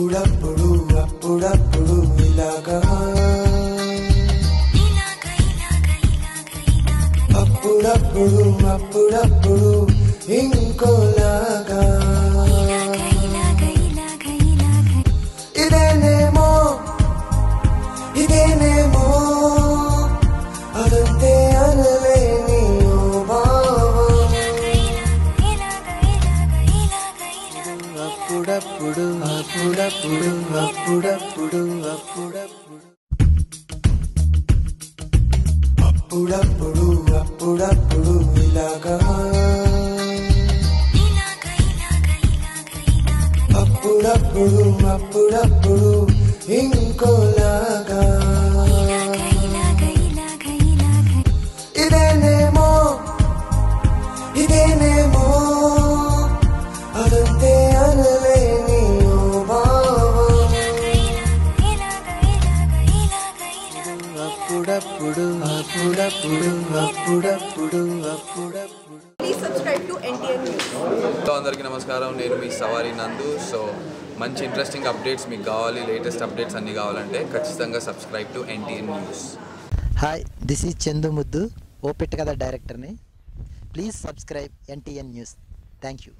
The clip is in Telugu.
అప్పుడప్పుడు ఇలాగా అప్పుడప్పుడు ఇంకోలాగా ఇదేనేమో అదంతే అనలేని అప్పుడప్పుడు అప్పుడప్పుడు అప్పుడప్పుడు అప్పుడప్పుడు అప్పుడప్పుడు ఇలాగా అప్పుడప్పుడు ఇంకోలాగా ఇదేనేమో అదంతే అనలేని భావం అప్పుడప్పుడు. Please subscribe to NTN News. तो अंदर की नमस्कार, नैन मी सवारी नंदू. सो मंची इंट्रेस्टिंग अपडेट्स मीकु कावाली, लेटेस्ट अपडेट्स अन्नी कावालंटे खच्चितंगा subscribe to NTN News. Hi, this is चेंदुमुद्दु, ओपेट कथा डायरेक्टर ने. Please subscribe NTN News. Thank you.